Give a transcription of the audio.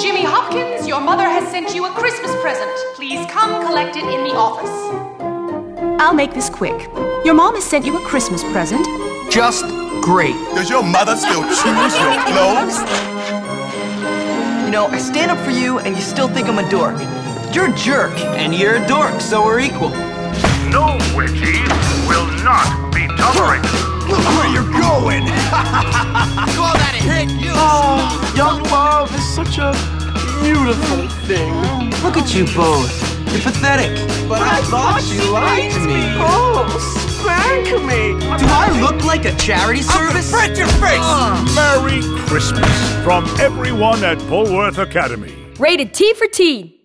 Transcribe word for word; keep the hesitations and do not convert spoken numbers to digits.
Jimmy Hopkins, your mother has sent you a Christmas present. Please come collect it in the office. I'll make this quick. Your mom has sent you a Christmas present. Just great. Does your mother still choose your clothes? You know, I stand up for you and you still think I'm a dork. You're a jerk. And you're a dork, so we're equal. No, Wedgie will not be tolerated. Look where you're going! Call that a hit, you! Oh, young love is such a beautiful thing. Look at you both. You're pathetic. But, but I, I thought, thought you liked me. me. Oh, spank me. Do I look like a charity service? I'll spread your face! Uh. Merry Christmas from everyone at Bullworth Academy. Rated T for Teen.